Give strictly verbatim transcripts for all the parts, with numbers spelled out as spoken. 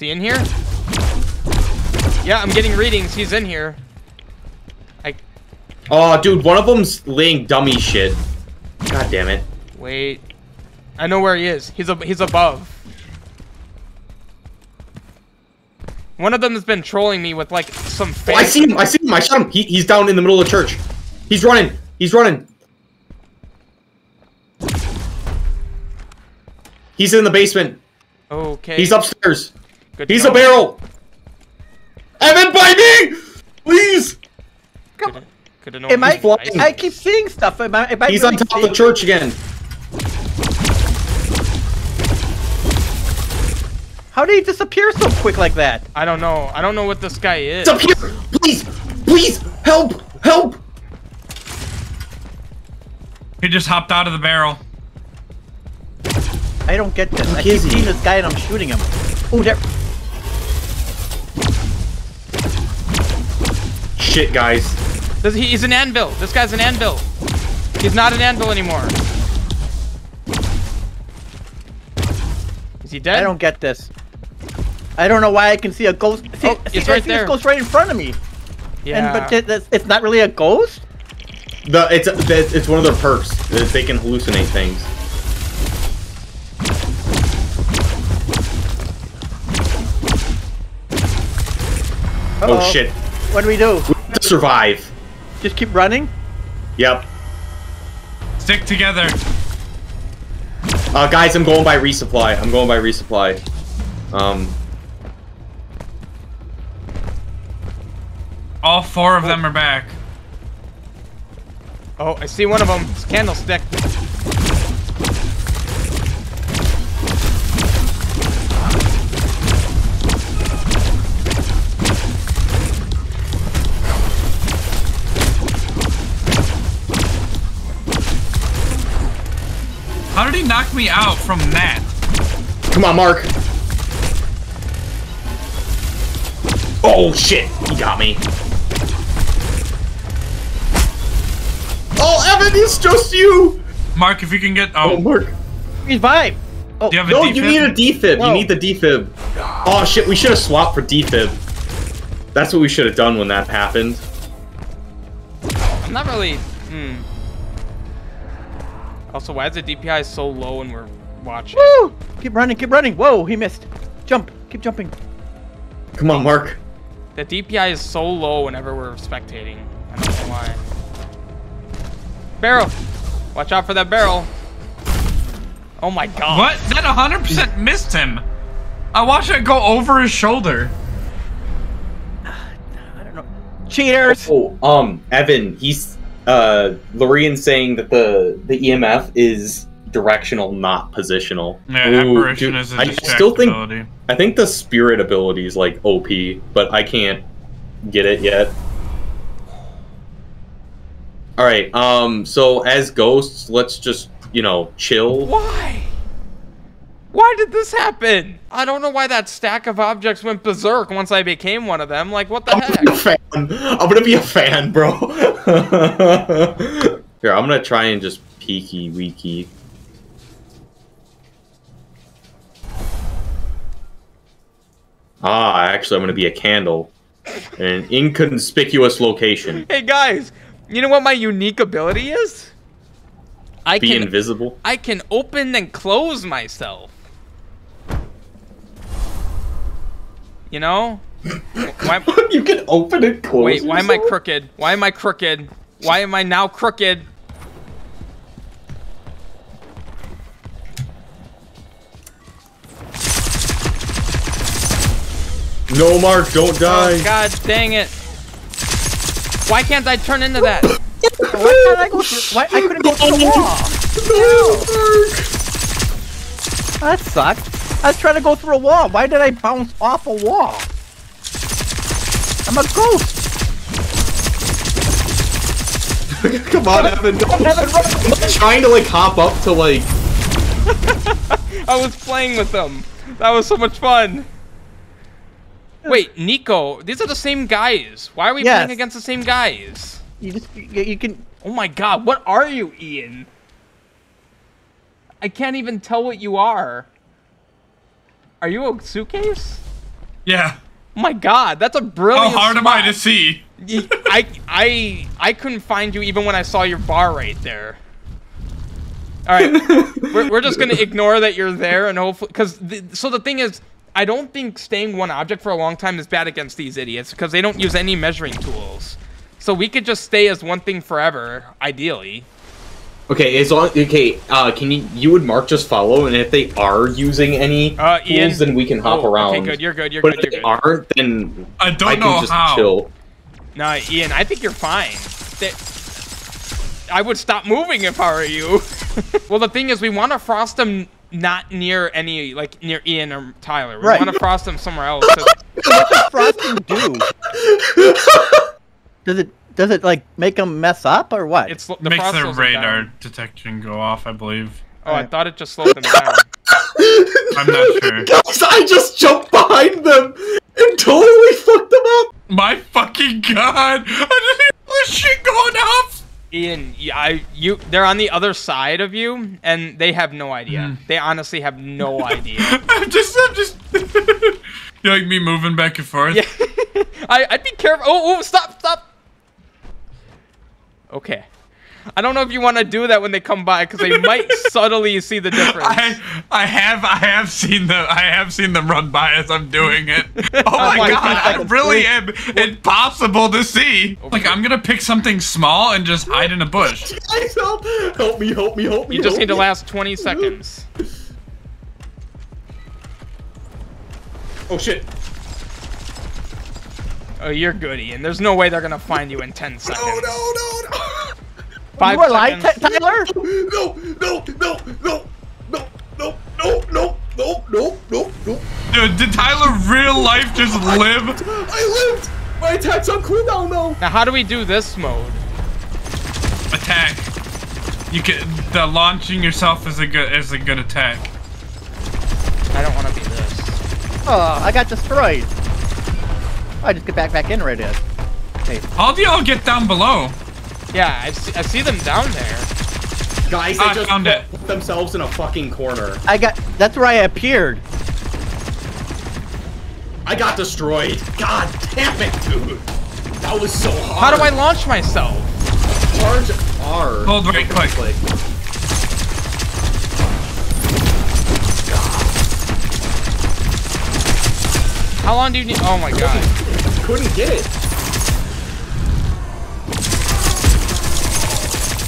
Is he in here? Yeah, I'm getting readings. He's in here. I. Oh, dude, one of them's laying dummy shit. God damn it. Wait. I know where he is. He's, ab he's above. One of them has been trolling me with, like, some fake. Oh, I see him. I see him. I shot him. He he's down in the middle of the church. He's running. He's running. He's in the basement. Okay. He's upstairs. Good he's job. A barrel. Evan, by me! Please! Come on. Am I, I keep seeing stuff. Am I, am I he's really on top of the church again. How did he disappear so quick like that? I don't know. I don't know what this guy is. Disappear! Please! Please! Help! Help! He just hopped out of the barrel. I don't get this. Who I keep seeing this guy and I'm shooting him. Oh, there. Shit, guys. This, he, he's an anvil. This guy's an anvil. He's not an anvil anymore. Is he dead? I don't get this. I don't know why I can see a ghost. See, oh, see, it's right there. This ghost right in front of me. Yeah. And, but it's not really a ghost? The, it's, it's one of their perks. That they can hallucinate things. Uh-oh. Oh, shit. What do we do? We have to survive. Just keep running? Yep. Stick together. Uh, guys, I'm going by resupply. I'm going by resupply. Um... All four of them are back. Oh, I see one of them. It's a candlestick. How did he knock me out from that? Come on, Mark. Oh, shit. He got me. Oh, Evan, it's just you! Mark, if you can get... Oh, oh Mark. He's fine. Oh, you no, you need a defib. Whoa. You need the defib. Oh, shit, we should have swapped for defib. That's what we should have done when that happened. I'm not really... Hmm. Also, why is the D P I so low when we're watching? Woo! Keep running, keep running. Whoa, he missed. Jump. Keep jumping. Come on, Mark. The D P I is so low whenever we're spectating. I don't know why. Barrel! Watch out for that barrel. Oh my god. What? That one hundred percent missed him. I watched it go over his shoulder. I don't know. Cheaters! Oh, um, Evan, he's, uh, Lurian's saying that the, the E M F is directional, not positional. Yeah, Ooh, apparition dude, is a I still think, ability. I think the spirit ability is like O P, but I can't get it yet. All right, um, so as ghosts, let's just, you know, chill. Why? Why did this happen? I don't know why that stack of objects went berserk once I became one of them. Like, what the I'm heck? Gonna be a fan. I'm gonna be a fan, bro. Here, I'm gonna try and just peeky weeky. Ah, actually, I'm gonna be a candle in an inconspicuous location. Hey, guys. You know what my unique ability is? I Be can, invisible. I can open and close myself. You know? Why, you can open and close Wait, yourself? Why am I crooked? Why am I crooked? Why am I now crooked? No, Mark, don't die. Oh, God dang it. Why can't I turn into that? Why can't I go through? Why I couldn't go through the wall? No. That sucked. I was trying to go through a wall. Why did I bounce off a wall? I'm a ghost. Come on, Evan. Don't. Evan, run. I'm trying to like hop up to like. I was playing with them. That was so much fun. Wait, Nico, these are the same guys. Why are we yes. playing against the same guys? You just, you, you can... Oh my god, what are you, Ian? I can't even tell what you are. Are you a suitcase? Yeah. Oh my God, that's a brilliant How hard spot. Am I to see? I, I, I couldn't find you even when I saw your bar right there. All right, we're, we're just going to ignore that you're there and hopefully... Cause the, so the thing is, I don't think staying one object for a long time is bad against these idiots because they don't use any measuring tools. So we could just stay as one thing forever, ideally. Okay, as long okay, uh, can you you would mark just follow, and if they are using any uh, tools, Ian, then we can hop oh, around. Okay, good, you're good, you're but good. But if they good. aren't, then I don't I know can just how. Chill. No, Ian, I think you're fine. They, I would stop moving if I were you. Well, the thing is, we want to frost them not near any, like near Ian or Tyler. We right. want to frost them somewhere else. So what does frosting do? Does it? Does it like make them mess up or what? It's the makes their radar down. detection go off, I believe. Oh, right. I thought it just slowed them down. I'm not sure. Guys, I just jumped behind them and totally fucked them up. My fucking God! I didn't hear this shit going off. Ian, I you they're on the other side of you, and they have no idea. Mm. They honestly have no idea. I'm just, I'm just. You like me moving back and forth? Yeah. I I'd be careful. Oh, oh, stop, stop. Okay. I don't know if you want to do that when they come by because they might subtly see the difference. I, I have I have seen the I have seen them run by as I'm doing it. Oh, oh my, my God, I really am impossible to see. Okay. Like I'm gonna pick something small and just hide in a bush. help, help me, help me, help me. You just need me. to last twenty seconds. Oh shit. Oh, you're good, Ian. There's no way they're gonna find you in ten seconds. No, no, no, no. Five seconds. You were alive, Tyler? No, no, no, no, no, no, no, no, no, no, no, no. Dude, did Tyler real life just live? I, I lived. My attack's on cooldown though. Now, how do we do this mode? Attack. You can. The launching yourself is a good is a good attack. I don't want to be this. Oh, I got destroyed. I just get back back in right in. Hey. How do y'all get down below? Yeah, I see, I see them down there. Guys, they I just found put it. themselves in a fucking corner. I got. That's where I appeared. I got destroyed. God damn it, dude. That was so hard. How do I launch myself? Charge R. Hold right click. click. How long do you need? Oh my God. Couldn't get it.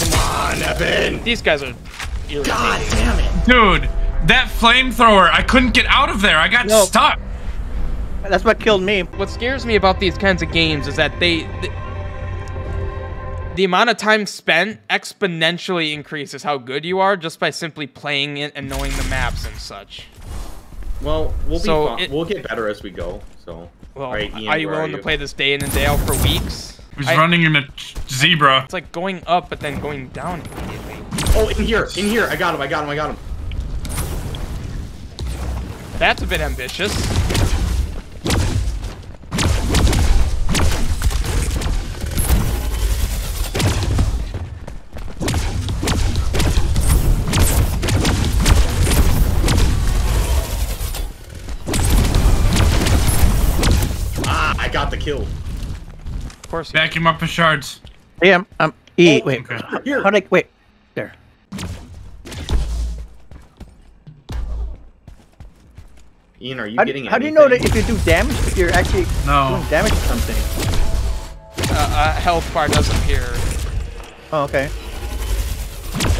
Come on, Evan. These guys are irritating. God damn it. Dude, that flamethrower, I couldn't get out of there. I got nope. stuck. That's what killed me. What scares me about these kinds of games is that they... they the amount of time spent exponentially increases how good you are just by simply playing it and knowing the maps and such. Well, we'll be so it, we'll get better as we go. So, well, right, Ian, are you willing are you? to play this day in and day out for weeks? He's I, running in a zebra. It's like going up, but then going down immediately. Oh, in here, in here! I got him! I got him! I got him! That's a bit ambitious. Killed. Of course. Vacuum up the shards. Hey, I'm. I'm e. Oh, wait. Okay. Here. How do I, wait. There. Ian, are you how getting? Do, how do you know that if you do damage, if you're actually no. doing damage to something? Uh, uh, health bar doesn't appear. Oh, okay.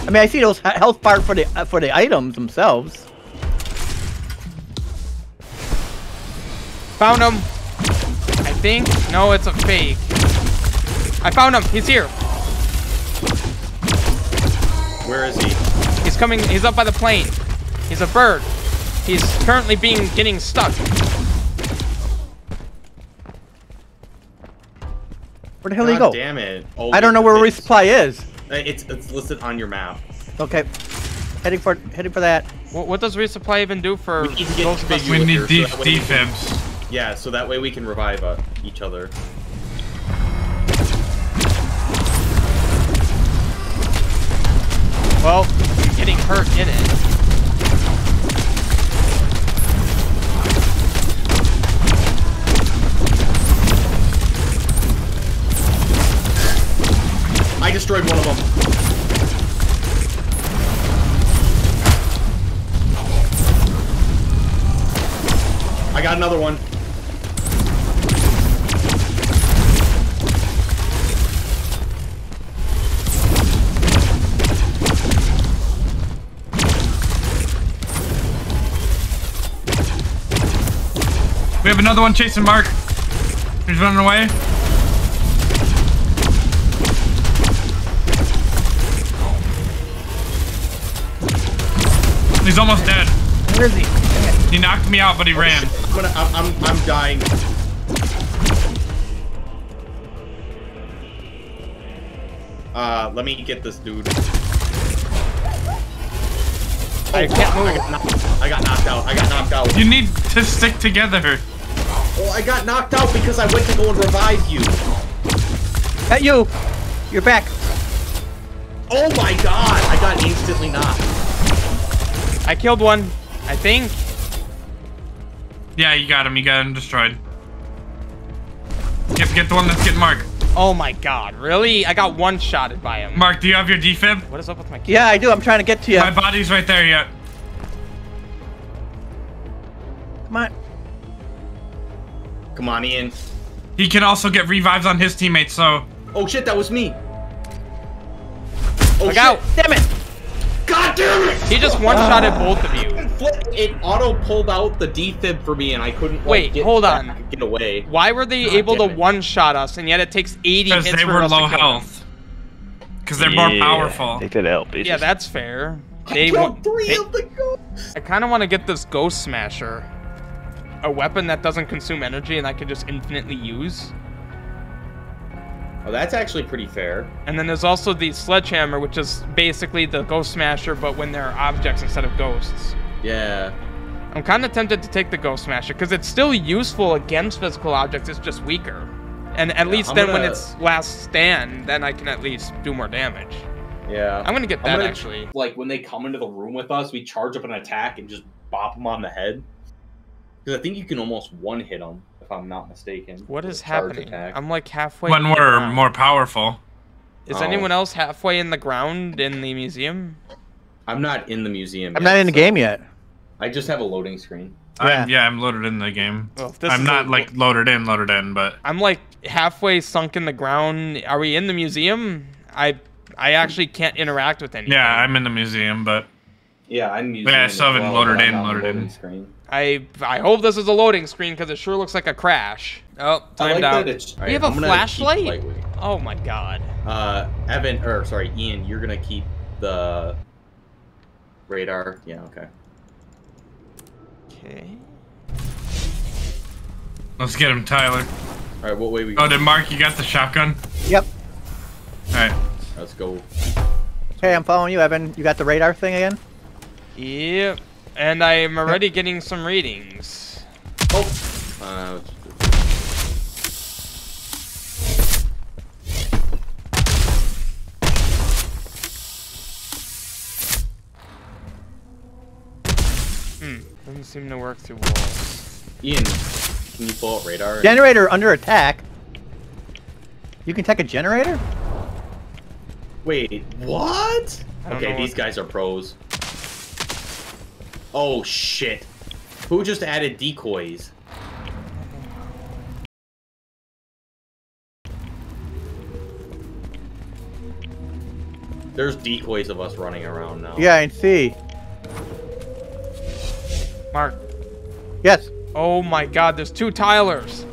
I mean, I see those health bar for the uh, for the items themselves. Found them. Think? No, it's a fake. I found him. He's here. Where is he? He's coming. He's up by the plane. He's a bird. He's currently being getting stuck. Where the hell did he go? Damn it! Oh, I don't know where resupply is. It's it's listed on your map. Okay. Heading for heading for that. What, what does resupply even do for? We need, those of us we need de so defibs. Yeah, so that way we can revive uh, each other. Well, I'm getting hurt in it. got another one. We have another one chasing Mark. He's running away. He's almost dead. Where is he? He knocked me out, but he oh, ran. I'm, gonna, I'm, I'm, I'm dying. Uh, let me get this dude. Oh, I, can't move. I, got knocked, I got knocked out. I got knocked out. You need to stick together. Well, I got knocked out because I went to go and revive you. At you. You're back. Oh my god. I got instantly knocked. I killed one, I think. Yeah, you got him. You got him destroyed. You have to get the one that's getting Mark. Oh my god, really? I got one-shotted by him. Mark, do you have your defib? What is up with my kid? Yeah, I do. I'm trying to get to you. My body's right there yet. Come on. Come on, Ian. He can also get revives on his teammates, so... Oh shit, that was me. Oh, look out. Damn it. God damn it! He just one-shotted uh, both of you. It auto-pulled out the defib for me, and I couldn't. Like, Wait, get, hold on. Uh, get away. Why were they God able to one-shot us, and yet it takes eighty hits for us? Because they were low health. Because they're yeah, more powerful. They could help. It's yeah, just... that's fair. They I killed three they, of the ghosts. I kind of want to get this Ghost Smasher, a weapon that doesn't consume energy and I can just infinitely use. Oh, that's actually pretty fair. And then there's also the Sledgehammer, which is basically the Ghost Smasher, but when there are objects instead of ghosts. Yeah. I'm kind of tempted to take the Ghost Smasher, because it's still useful against physical objects, it's just weaker. And at yeah, least I'm then gonna... when it's last stand, then I can at least do more damage. Yeah. I'm going to get that, gonna, actually. Like, when they come into the room with us, we charge up an attack and just bop them on the head. Because I think you can almost one-hit them. If I'm not mistaken. What is happening? Attack. I'm like halfway. When we're ground. more powerful. Is oh. anyone else halfway in the ground in the museum? I'm not in the museum. I'm yet, not in the so game yet. I just have a loading screen. Yeah, I'm, yeah, I'm loaded in the game. Well, I'm not a, like loaded in, loaded in, but I'm like halfway sunk in the ground. Are we in the museum? I I actually can't interact with anything. Yeah, I'm in the museum, but yeah, I'm. Museum yeah, I still haven't well, loaded in, loaded in. Screen. I I hope this is a loading screen because it sure looks like a crash. Oh, timed out. We have a flashlight? Oh my god. Uh, Evan, or sorry, Ian, you're gonna keep the radar. Yeah, okay. Okay. Let's get him, Tyler. All right, what way we go? Oh, did Mark? You got the shotgun? Yep. All right, let's go. Hey, I'm following you, Evan. You got the radar thing again? Yep. And I am already getting some readings. Oh. Uh, hmm. Doesn't seem to work through walls. Ian, can you pull out radar? Generator under attack. You can take a generator? Wait, what? Okay, these guys are pros. Oh shit. Who just added decoys? There's decoys of us running around now. Yeah, I see. Mark. Yes. Oh my god, there's two Tylers.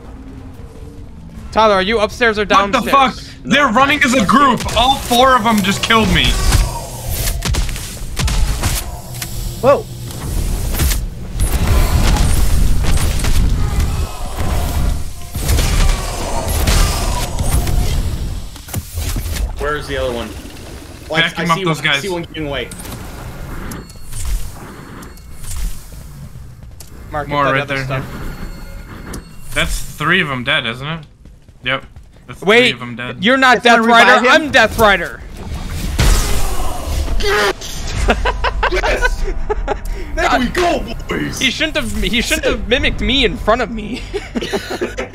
Tyler, are you upstairs or downstairs? What the fuck? No, They're running as a group. All four of them just killed me. Whoa. Where's the other one? Oh, I, I, see one guys. I see one getting away. Mark, More right there. Stuff. That's three of them dead, isn't it? Yep. That's Wait, three of them dead. You're not it's Death Rider. I'm Death Rider. Yes. There God. we go, boys. He shouldn't have. He shouldn't have mimicked me in front of me.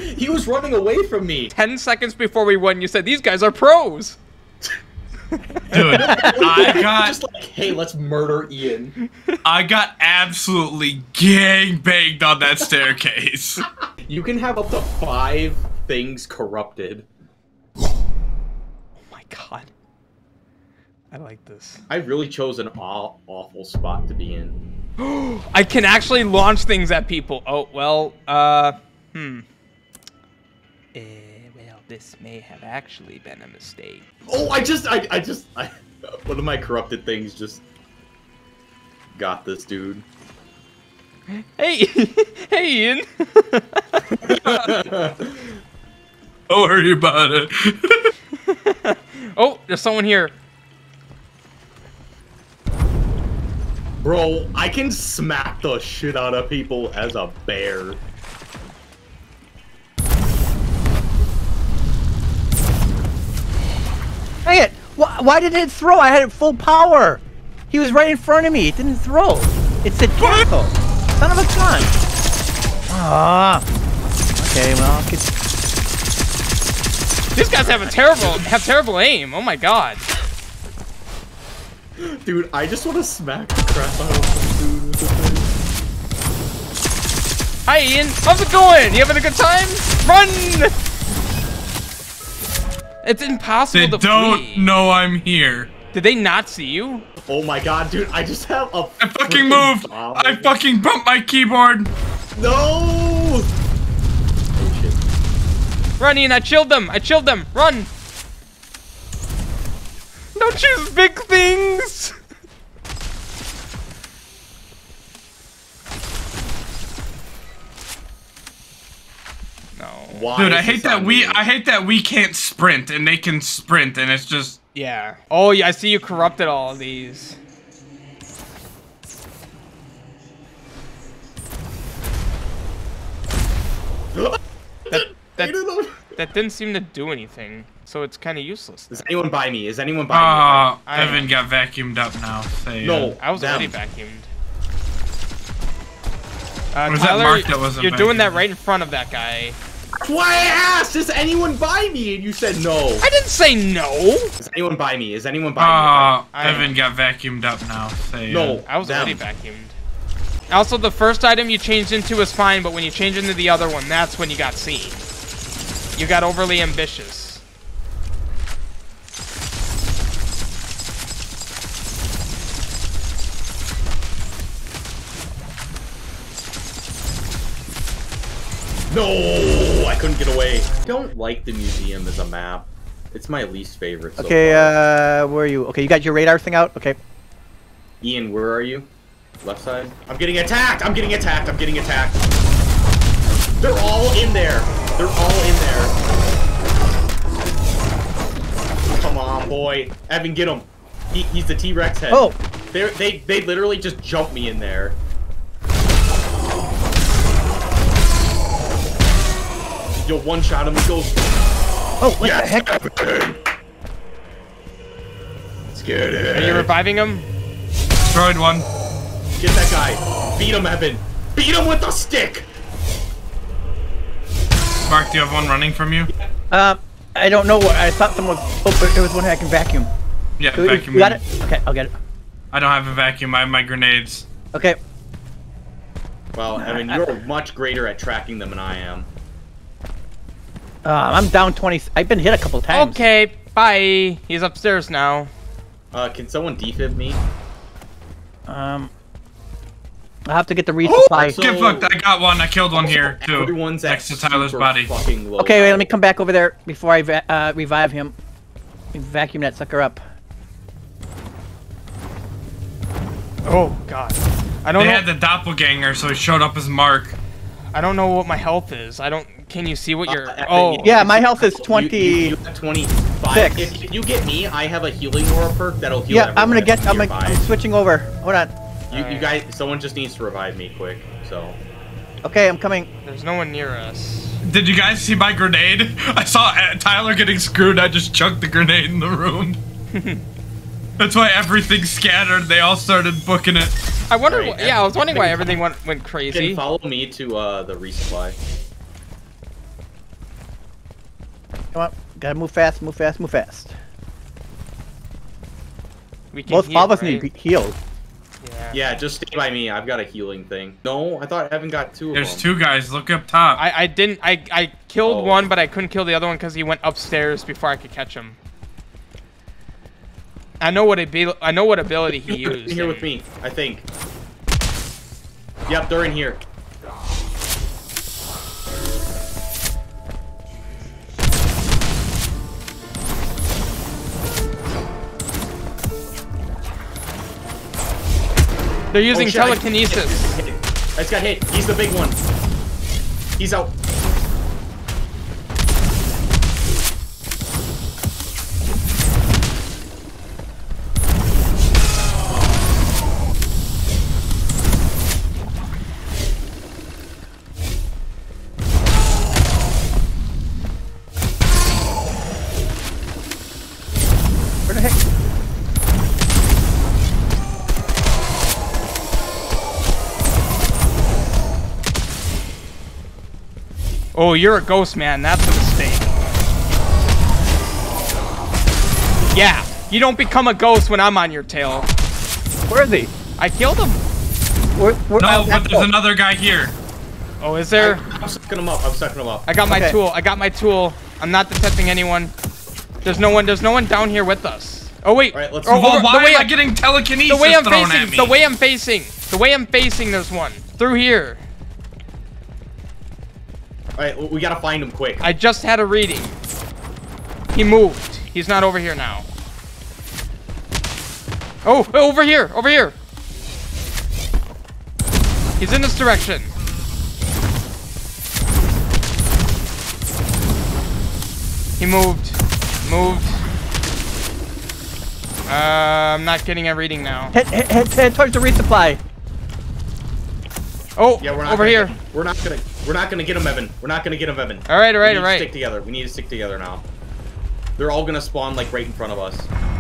He was running away from me. Ten seconds before we won, you said these guys are pros. Dude, I got... Just like, hey, let's murder Ian. I got absolutely gang-banged on that staircase. You can have up to five things corrupted. Oh my god. I like this. I really chose an aw awful spot to be in. I can actually launch things at people. Oh, well, uh, hmm. Uh, well, this may have actually been a mistake. Oh, I just, I, I just, I, one of my corrupted things just got this dude. Hey, hey, Ian. Don't worry about it. Oh, there's someone here. Bro, I can smack the shit out of people as a bear. Dang it! Why, why didn't it throw? I had it full power. He was right in front of me. It didn't throw. It said cancel. Son of a gun. Ah. Okay, well, I could... These guys have a terrible, have terrible aim. Oh my god. Dude, I just want to smack the crap out of some dude with this thing. Hi, Ian. How's it going? You having a good time? Run! It's impossible they to They don't flee. know I'm here. Did they not see you? Oh my god, dude. I just have a I fucking moved. Bomb. I fucking bumped my keyboard. No! Oh, shit. Run, Ian. I chilled them. I chilled them. Run. Don't choose big things! No. Why Dude, I hate that we- I hate that we can't sprint and they can sprint and it's just- Yeah. Oh, yeah, I see you corrupted all of these. that, that, that didn't seem to do anything. So it's kind of useless. Then. Is anyone by me? Is anyone by uh, me? I Evan got vacuumed up now. Say, no, uh, I was them. already vacuumed. Uh, was Tyler, that Mark that wasn't you're vacuumed? doing that right in front of that guy. Why I asked, is anyone by me? And you said no. I didn't say no. Is anyone by me? Is anyone by uh, me? I Evan got vacuumed up now. Say, no, uh, I was them. already vacuumed. Also, the first item you changed into was fine, but when you change into the other one, that's when you got seen. You got overly ambitious. No, I couldn't get away. I don't like the museum as a map. It's my least favorite. So okay, far. uh, where are you? Okay, you got your radar thing out? Okay. Ian, where are you? Left side? I'm getting attacked! I'm getting attacked! I'm getting attacked! They're all in there! They're all in there! Come on, boy. Evan, get him. He, he's the T-Rex head. Oh! They're, they, they literally just jumped me in there. You'll one-shot him and goes. Oh, what yes, the heck? Evan. Let's get it. Are you reviving him? Destroyed one. Get that guy. Beat him, Evan. Beat him with a stick. Mark, do you have one running from you? Um, I don't know. What I thought someone. Oh, but there was one I can vacuum. Yeah, so vacuum. You got it? Okay, I'll get it. I don't have a vacuum. I have my grenades. Okay. Well, Evan, you're I... much greater at tracking them than I am. Uh, I'm down twenty. I've been hit a couple times. Okay, bye. He's upstairs now. Uh, can someone defib me? Um, I have to get the resupply. Oh, get fucked! I got one. I killed one here too. Everyone's next to Tyler's body. Okay, wait. Let me come back over there before I va uh, revive him. Vacuum that sucker up. Oh God! I don't. They know. had the doppelganger, so he showed up as Mark. I don't know what my health is. I don't. Can you see what your? Uh, oh, yeah, my health is twenty. You, you, you have twenty-five. If, if you get me, I have a healing aura perk that'll heal. Yeah, I'm gonna get. I'm, like, I'm switching over. Hold on. You, right. you guys, someone just needs to revive me quick. So. Okay, I'm coming. There's no one near us. Did you guys see my grenade? I saw Tyler getting screwed. I just chucked the grenade in the room. That's why everything scattered. They all started booking it. I wonder. Right, why, yeah, I was wondering why everything went went crazy. You can follow me to uh, the resupply. Come on, gotta move fast, move fast, move fast. We can Both heal, of us right? need to heal. Yeah. Yeah, just stay by me. I've got a healing thing. No, I thought I haven't got two. There's of them. two guys. Look up top. I, I didn't. I I killed oh. one, but I couldn't kill the other one because he went upstairs before I could catch him. I know what ab I know what ability he used. They're in here with me, I think. Yep, they're in here. They're using oh, telekinesis. I just, I just got hit. He's the big one. He's out. Oh, you're a ghost, man. That's a mistake. Yeah, you don't become a ghost when I'm on your tail. Where is he? I killed him. Where, where, no, but there's point. another guy here. Oh, is there? I, I'm sucking him up. I'm sucking him up. I got my okay. tool. I got my tool. I'm not detecting anyone. There's no one. There's no one down here with us. Oh wait. All right, let's oh, well, why the way am I getting telekinesis the way I'm thrown facing, at me? The way I'm facing. The way I'm facing. There's one through here. Alright, we gotta find him quick. I just had a reading. He moved. He's not over here now. Oh, over here! Over here! He's in this direction. He moved. Moved. Uh, I'm not getting a reading now. Head, head, head towards the resupply. Oh, yeah, we're not over here. Get, we're not gonna. We're not gonna get him, Evan. We're not gonna get him, Evan. All right, all right, all right. We need to stick together. We need to stick together now. They're all gonna spawn like right in front of us.